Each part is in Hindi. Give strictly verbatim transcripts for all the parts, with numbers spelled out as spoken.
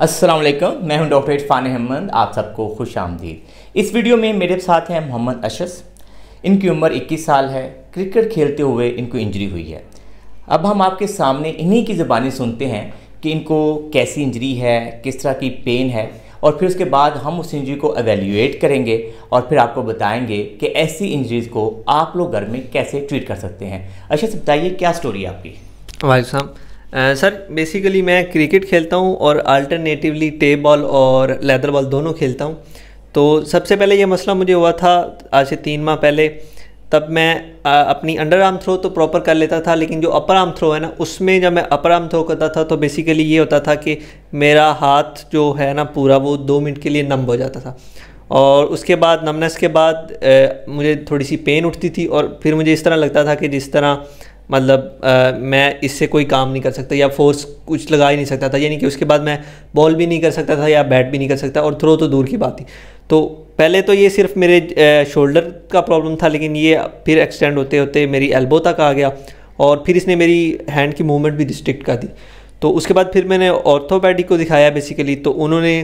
अस्सलाम वालेकुम, मैं हूं डॉक्टर इरफान अहमद। आप सबको खुश आमदीद। इस वीडियो में मेरे साथ हैं मोहम्मद अशरफ। इनकी उम्र इक्कीस साल है। क्रिकेट खेलते हुए इनको इंजरी हुई है। अब हम आपके सामने इन्हीं की ज़बानी सुनते हैं कि इनको कैसी इंजरी है, किस तरह की पेन है, और फिर उसके बाद हम उस इंजरी को एवेल्यूएट करेंगे और फिर आपको बताएंगे कि ऐसी इंजरीज़ को आप लोग घर में कैसे ट्रीट कर सकते हैं। अशरफ, बताइए क्या स्टोरी है आपकी? वाह साहब, सर बेसिकली मैं क्रिकेट खेलता हूँ और अल्टरनेटिवली टेप बॉल और लेदर बॉल दोनों खेलता हूँ। तो सबसे पहले यह मसला मुझे हुआ था आज से तीन माह पहले। तब मैं आ, अपनी अंडर आर्म थ्रो तो प्रॉपर कर लेता था, लेकिन जो अपर आर्म थ्रो है ना, उसमें जब मैं अपर आर्म थ्रो करता था तो बेसिकली ये होता था कि मेरा हाथ जो है ना पूरा वो दो मिनट के लिए नम हो जाता था, और उसके बाद नमनेस के बाद ए, मुझे थोड़ी सी पेन उठती थी। और फिर मुझे इस तरह लगता था कि जिस तरह मतलब आ, मैं इससे कोई काम नहीं कर सकता या फोर्स कुछ लगा ही नहीं सकता था, यानी कि उसके बाद मैं बॉल भी नहीं कर सकता था या बैट भी नहीं कर सकता, और थ्रो तो दूर की बात थी। तो पहले तो ये सिर्फ मेरे शोल्डर का प्रॉब्लम था, लेकिन ये फिर एक्सटेंड होते होते मेरी एल्बो तक आ गया, और फिर इसने मेरी हैंड की मूवमेंट भी रिस्ट्रिक्ट कर दी। तो उसके बाद फिर मैंने ऑर्थोपेडिक को दिखाया बेसिकली, तो उन्होंने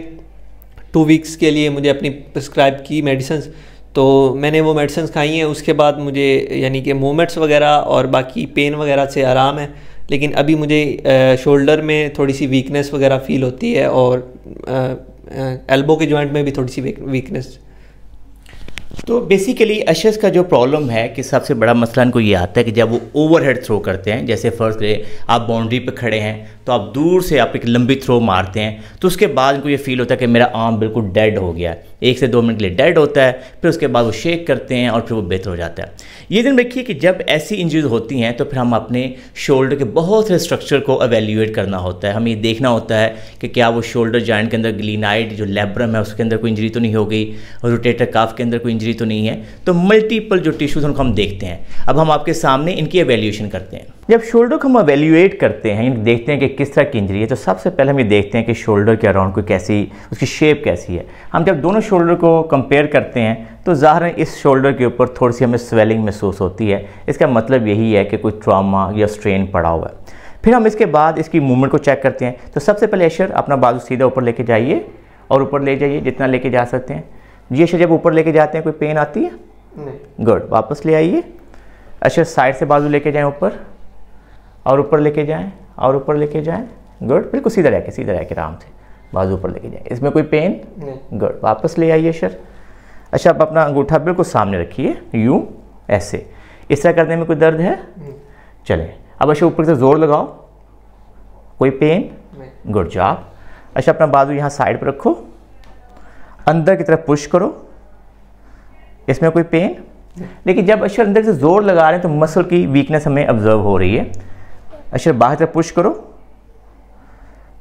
टू वीक्स के लिए मुझे अपनी प्रिस्क्राइब की मेडिसन्स। तो मैंने वो मेडिसन्स खाई हैं। उसके बाद मुझे यानी कि मूवमेंट्स वगैरह और बाकी पेन वगैरह से आराम है, लेकिन अभी मुझे शोल्डर में थोड़ी सी वीकनेस वगैरह फ़ील होती है, और एल्बो के जॉइंट में भी थोड़ी सी वीकनेस। तो बेसिकली अशरफ का जो प्रॉब्लम है कि सबसे बड़ा मसला इनको ये आता है कि जब वो ओवरहेड थ्रो करते हैं, जैसे फर्स्ट आप बाउंड्री पे खड़े हैं तो आप दूर से आप एक लंबी थ्रो मारते हैं, तो उसके बाद इनको ये फील होता है कि मेरा आर्म बिल्कुल डेड हो गया है, एक से दो मिनट के लिए डेड होता है, फिर उसके बाद वो शेक करते हैं और फिर वो बेहतर हो जाता है। ये दिन देखिए कि जब ऐसी इंजरीज होती हैं तो फिर हम अपने शोल्डर के बहुत से स्ट्रक्चर को एवेल्यूएट करना होता है। हमें ये देखना होता है कि क्या वो शोल्डर जॉइंट के अंदर ग्लिनाइड जो लेब्रम है उसके अंदर कोई इंजरी तो नहीं हो गई, रोटेटर काफ के अंदर कोई इंजरी तो नहीं है। तो मल्टीपल जो टिश्यूज उनको हम देखते हैं। अब हम आपके सामने इनकी एवेल्यूएशन करते हैं। जब शोल्डर को हम एवेल्यूएट करते हैं, देखते हैं कि किस तरह की इंजरी है, तो सबसे पहले हम ये देखते हैं कि शोल्डर के अराउंड कोई कैसी उसकी शेप कैसी है। हम जब दोनों शोल्डर को कंपेयर करते हैं तो ज़ाहिर है इस शोल्डर के ऊपर थोड़ी सी हमें स्वेलिंग महसूस होती है। इसका मतलब यही है कि कोई ट्रॉमा या स्ट्रेन पड़ा हुआ है। फिर हम इसके बाद इसकी मूवमेंट को चेक करते हैं। तो सबसे पहले अशर अपना बाजू सीधा ऊपर लेके जाइए और ऊपर ले जाइए जितना लेके जा सकते हैं। ये अशर जब ऊपर लेके जाते हैं कोई पेन आती है? नहीं। गुड, वापस ले आइए। अशर साइड से बाजू लेके जाएं ऊपर और ऊपर लेके जाएं और ऊपर लेके जाएं। गुड, बिल्कुल सीधा रह के सीधा रह के आराम से बाजू ऊपर लेके जाएं। इसमें कोई पेन नहीं। गुड, वापस ले आइए अशर। अच्छा, आप अपना अंगूठा बिल्कुल सामने रखिए, यूं ऐसे। इस तरह करने में कोई दर्द है? चलें, अब अशर ऊपर से जोर लगाओ। कोई पेन? Good job. अच्छा, अपना बाजू यहाँ साइड पर रखो, अंदर की तरफ पुश करो। इसमें कोई पेन? लेकिन जब अशर अंदर से जोर लगा रहे हैं तो मसल की वीकनेस हमें ऑब्जर्व हो रही है। अशर बाहर तरफ पुश करो,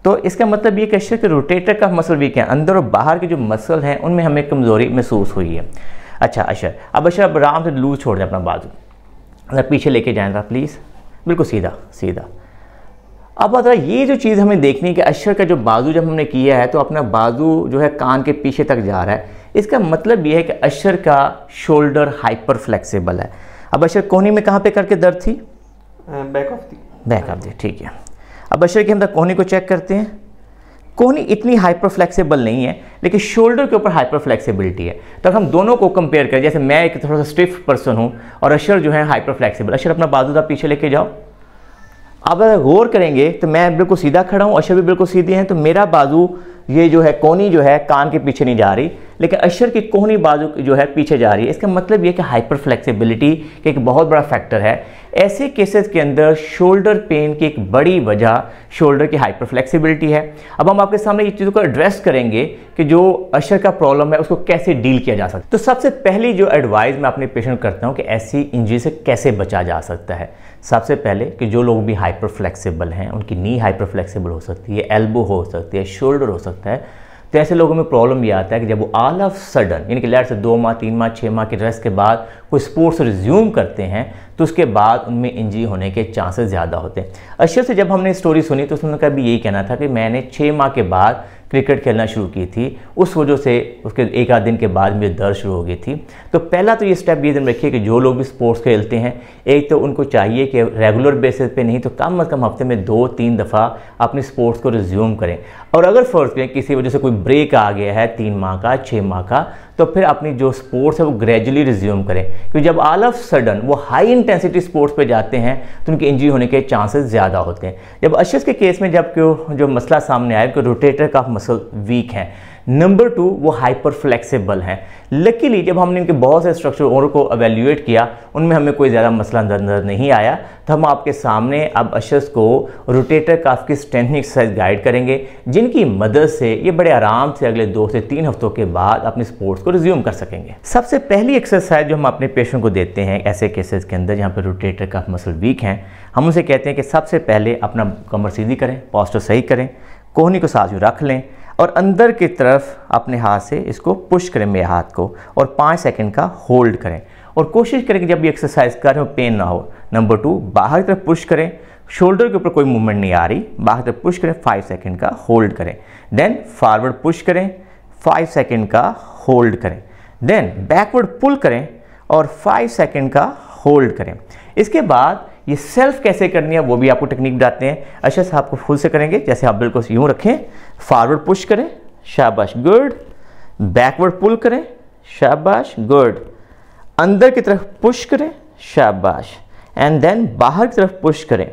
तो इसका मतलब ये कि अशर के रोटेटर कफ मसल वीक है, अंदर और बाहर के जो मसल हैं उनमें हमें कमज़ोरी महसूस हुई है। अच्छा अशर, अब अशर अब आराम से लूज छोड़ दें अपना बाजू, जरा पीछे लेके जाए प्लीज़, बिल्कुल सीधा सीधा। अब अगर ये जो चीज़ हमें देखनी है कि अशर का जो बाजू जब हमने किया है तो अपना बाजू जो है कान के पीछे तक जा रहा है, इसका मतलब ये है कि अशर का शोल्डर हाइपर फ्लेक्सिबल है। अब अशर कोहनी में कहाँ पे करके दर्द थी? बैक ऑफ थी। बैक ऑफ थी, ठीक है। अब अशर के अंदर कोहनी को चेक करते हैं। कोहनी इतनी हाइपर फ्लेक्सिबल नहीं है, लेकिन शोल्डर के ऊपर हाइपर फ्लेक्सिबिलिटी है। तो अगर हम दोनों को कंपेयर करें, जैसे मैं एक थोड़ा सा स्टिफ पर्सन हूँ और अशर जो है हाइपर फ्लेक्सिबल। अशर अपना बाजू आप पीछे लेके जाओ। आप अगर गौर करेंगे तो मैं बिल्कुल सीधा खड़ा हूँ, अशर भी बिल्कुल सीधे हैं, तो मेरा बाजू ये जो है कोहनी जो है कान के पीछे नहीं जा रही, लेकिन अशर की कोहनी बाजू जो है पीछे जा रही है। इसका मतलब ये कि हाइपर फ्लेक्सिबिलिटी का एक बहुत बड़ा फैक्टर है। ऐसे केसेस के अंदर शोल्डर पेन की एक बड़ी वजह शोल्डर की हाइपर फ्लेक्सिबिलिटी है। अब हम आपके सामने ये चीज़ों को एड्रेस करेंगे कि जो अशर का प्रॉब्लम है उसको कैसे डील किया जा सकता है। तो सबसे पहली जो एडवाइस मैं अपने पेशेंट करता हूँ कि ऐसी इंजरी से कैसे बचा जा सकता है, सबसे पहले कि जो लोग भी हाइपर फ्लेक्सिबल हैं उनकी नी हाइपर फ्लेक्सिबल हो सकती है, एल्बो हो सकती है, शोल्डर हो सकता है। तो ऐसे लोगों में प्रॉब्लम ये आता है कि जब वो ऑल ऑफ सडन यानी कि लेट से दो माह तीन माह छः माह के रेस्ट के बाद कोई स्पोर्ट्स रिज्यूम करते हैं तो उसके बाद उनमें इंजरी होने के चांसेस ज़्यादा होते हैं। अशर से जब हमने स्टोरी सुनी तो उसने भी यही कहना था कि मैंने छः माह के बाद क्रिकेट खेलना शुरू की थी, उस वजह से उसके एक आध दिन के बाद मुझे दर्द शुरू हो गई थी। तो पहला तो ये स्टेप ये दिन रखिए कि जो लोग भी स्पोर्ट्स खेलते हैं, एक तो उनको चाहिए कि रेगुलर बेसिस पे नहीं तो कम अज़ कम हफ्ते में दो तीन दफ़ा अपने स्पोर्ट्स को रिज्यूम करें। और अगर फ़र्ज़ करें किसी वजह से कोई ब्रेक आ गया है तीन माह का छः माह का, तो फिर अपनी जो स्पोर्ट्स है वो ग्रेजुअली रिज्यूम करें, क्योंकि जब ऑल ऑफ सडन वो हाई इंटेंसिटी स्पोर्ट्स पे जाते हैं तो उनकी इंजरी होने के चांसेस ज़्यादा होते हैं। जब अशरफ के केस में जब क्यों जो मसला सामने आया कि रोटेटर कफ मसल वीक हैं, नंबर टू वो हाइपर फ्लेक्सिबल हैं। लकीली जब हमने इनके बहुत से स्ट्रक्चर और को एवेल्यूएट किया उनमें हमें कोई ज़्यादा मसला नज़र नहीं आया, तो हम आपके सामने अब अशरफ को रोटेटर कफ की स्ट्रेंथनिंग एक्सरसाइज गाइड करेंगे, जिनकी मदद से ये बड़े आराम से अगले दो से तीन हफ्तों के बाद अपने स्पोर्ट्स को रिज्यूम कर सकेंगे। सबसे पहली एक्सरसाइज जो हम अपने पेशेंट को देते हैं ऐसे केसेस के अंदर जहाँ पर रोटेटर कफ मसल वीक हैं, हम उनसे कहते हैं कि सबसे पहले अपना कमर सीधी करें, पॉस्चर सही करें, कोहनी को साथ में रख लें और अंदर की तरफ अपने हाथ से इसको पुश करें मेरे हाथ को, और पाँच सेकंड का होल्ड करें और कोशिश करें कि जब ये एक्सरसाइज कर रहे हो पेन ना हो। नंबर टू, बाहर की तरफ पुश करें, शोल्डर के ऊपर कोई मूवमेंट नहीं आ रही, बाहर की तरफ पुश करें, फाइव सेकंड का होल्ड करें, देन फॉरवर्ड पुश करें, फाइव सेकंड का होल्ड करें, देन बैकवर्ड पुल करें और फाइव सेकंड का होल्ड करें। इसके बाद ये सेल्फ कैसे करनी है वो भी आपको टेक्निक बताते हैं। अशरफ साहब को फुल से करेंगे, जैसे आप बिल्कुल यूँ रखें, फॉरवर्ड पुश करें, शाबाश गुड, बैकवर्ड पुल करें, शाबाश गुड, अंदर की तरफ पुश करें, शाबाश, एंड देन बाहर की तरफ पुश करें।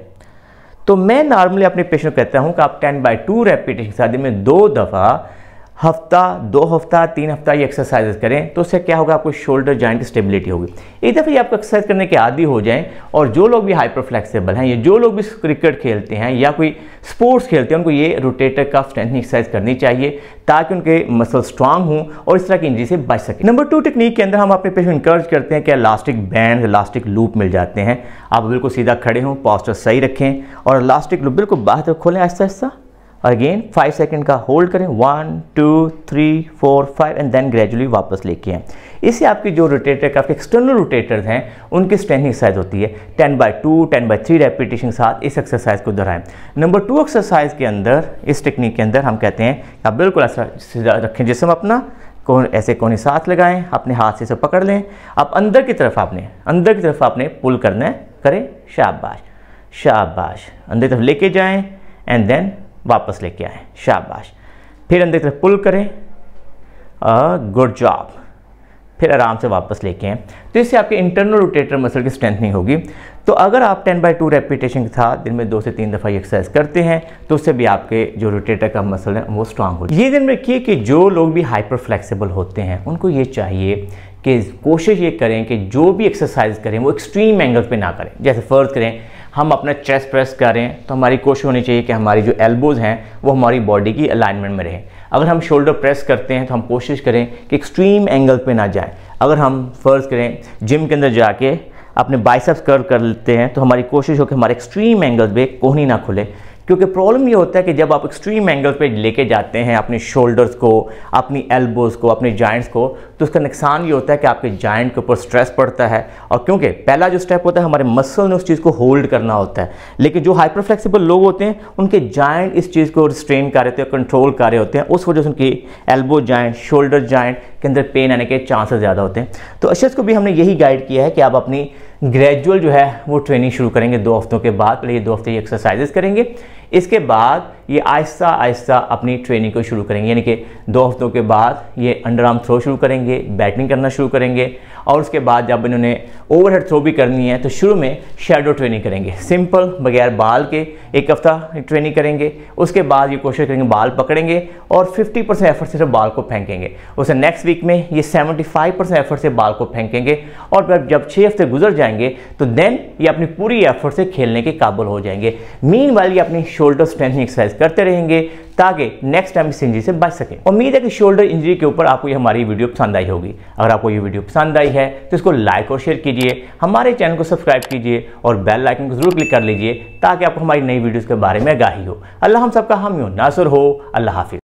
तो मैं नॉर्मली अपने पेशेंट को कहता हूँ कि आप टेन बाई टू रेपिटेशन शादी में दो दफ़ा हफ्ता दो हफ्ता तीन हफ्ता ये एक्सरसाइजेस करें, तो उससे क्या होगा आपको शोल्डर जॉइंट की स्टेबिलिटी होगी। एक दफ़े आपको एक्सरसाइज करने के आदी हो जाएं, और जो लोग भी हाइपर फ्लेक्सिबल हैं या जो लोग भी क्रिकेट खेलते हैं या कोई स्पोर्ट्स खेलते हैं, उनको ये रोटेटर कफ स्ट्रेंथनिंग एक्सरसाइज करनी चाहिए ताकि उनके मसल स्ट्रांग हों और इस तरह की इंजरी से बच सकें। नंबर टू टेक्निक के अंदर हम अपने पेशेंट को इंकरेज करते हैं कि इलास्टिक बैंड इलास्टिक लूप मिल जाते हैं, आप बिल्कुल सीधा खड़े हों, पॉस्चर सही रखें और इलास्टिक लूप बिल्कुल बाहर तक खोलें आहिस्ता आहिस्ता। अगेन फाइव सेकेंड का होल्ड करें, one two three four five, and then gradually वापस लेके आएँ। इससे आपकी जो रोटेटर का आपके एक्सटर्नल रोटेटर्स हैं उनकी स्ट्रेंथ एक्सरसाइज होती है। Ten by two ten by three repetition के साथ इस एक्सरसाइज को दोहराएं। नंबर टू एक्सरसाइज के अंदर इस टेक्निक के अंदर हम कहते हैं आप बिल्कुल ऐसा रखें जिसम अपना को ऐसे कोने साथ लगाएं, अपने हाथ से इसे पकड़ लें, आप अंदर की तरफ आपने अंदर की तरफ आपने पुल करना है, करें शाबाश शाबाश, अंदर की तरफ लेके जाएँ एंड देन वापस लेके आए शाबाश, फिर अंदर की तरफ पुल करें, गुड जॉब, फिर आराम से वापस लेके आए। तो इससे आपके इंटरनल रोटेटर मसल की स्ट्रेंथनिंग होगी। तो अगर आप टेन बाई टू रेपिटेशन के साथ दिन में दो से तीन दफ़ा एक्सरसाइज करते हैं तो उससे भी आपके जो रोटेटर का मसल है वो स्ट्रांग हो। ये दिन में रखिए कि जो लोग भी हाइपर फ्लेक्सिबल होते हैं उनको ये चाहिए कि कोशिश ये करें कि जो भी एक्सरसाइज करें वो एक्सट्रीम एंगल पे ना करें। जैसे फ़र्ज़ करें हम अपना चेस्ट प्रेस करें तो हमारी कोशिश होनी चाहिए कि हमारी जो एल्बोज़ हैं वो हमारी बॉडी की अलाइनमेंट में रहें। अगर हम शोल्डर प्रेस करते हैं तो हम कोशिश करें कि एक्सट्रीम एंगल पे ना जाएं। अगर हम फ़र्ज़ करें जिम के अंदर जाके अपने बाइसेप्स कर्व कर लेते हैं तो हमारी कोशिश हो कि हमारे एक्सट्रीम एंगल पे कोहनी ना खुले, क्योंकि प्रॉब्लम ये होता है कि जब आप एक्सट्रीम एंगल पे लेके जाते हैं अपने शोल्डर्स को, अपनी एल्बोज़ को, अपने जॉइंट्स को, तो उसका नुकसान ये होता है कि आपके जॉइंट के ऊपर स्ट्रेस पड़ता है। और क्योंकि पहला जो स्टेप होता है हमारे मसल ने उस चीज़ को होल्ड करना होता है, लेकिन जो हाइपर फ्लेक्सिबल लोग होते हैं उनके जॉइंट इस चीज़ को रिस्ट्रेन कर रहे होते हैं, कंट्रोल कर रहे होते हैं, उस वजह से उनकी एल्बो जॉइंट शोल्डर जॉइंट के अंदर पेन आने के चांसेस ज़्यादा होते हैं। तो अशरफ को भी हमने यही गाइड किया है कि आप अपनी ग्रेजुअल जो है वो ट्रेनिंग शुरू करेंगे दो हफ्तों के बाद, पहले ये दो हफ्ते एक्सरसाइजेस करेंगे, इसके बाद ये आहिस्ता आहिस्ता अपनी ट्रेनिंग को शुरू करेंगे। यानी कि दो हफ्तों के बाद ये अंडर आर्म थ्रो शुरू करेंगे, बैटिंग करना शुरू करेंगे, और उसके बाद जब इन्होंने ओवरहेड थ्रो भी करनी है तो शुरू में शेडो ट्रेनिंग करेंगे, सिंपल बगैर बाल के एक हफ्ता ट्रेनिंग करेंगे। उसके बाद ये कोशिश करेंगे बाल पकड़ेंगे और फिफ्टी परसेंट एफर्ट से बाल को फेंकेंगे, उससे नेक्स्ट वीक में ये सेवेंटी फाइव परसेंट एफर्ट से बाल को फेंकेंगे, और फिर जब छः हफ्ते गुजर जाएंगे तो देन ये अपनी पूरी एफर्ट से खेलने के काबिल हो जाएंगे। मीन वाली अपनी शोल्डर स्ट्रेंथनिंग एक्सरसाइज करते रहेंगे ताकि नेक्स्ट टाइम इस इंजरी से बच सके। उम्मीद है कि शोल्डर इंजरी के ऊपर आपको ये हमारी वीडियो पसंद आई होगी। अगर आपको ये वीडियो पसंद आई है तो इसको लाइक और शेयर कीजिए, हमारे चैनल को सब्सक्राइब कीजिए और बेल आइकन को जरूर क्लिक कर लीजिए ताकि आपको हमारी नई वीडियोस के बारे में आगाही हो। अल्लाह हम सबका हामी हो, नासर हो, अल्लाह हाफिज़।